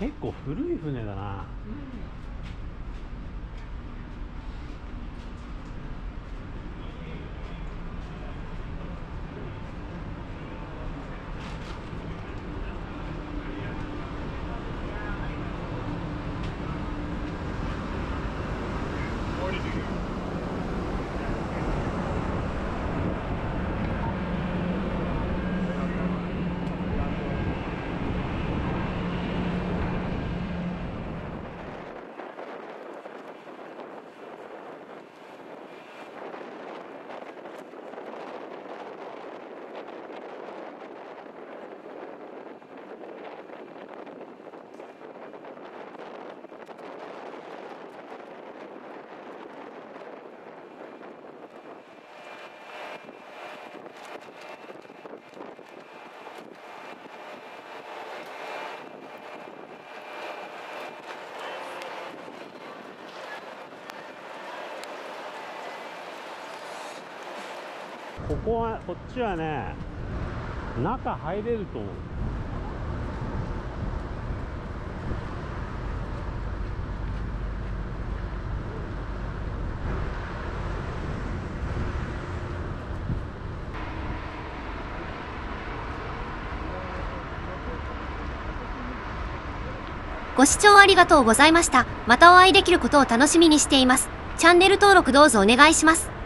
結構古い船だな。こっちはね、中入れると思う。ご視聴ありがとうございました。またお会いできることを楽しみにしています。チャンネル登録どうぞお願いします。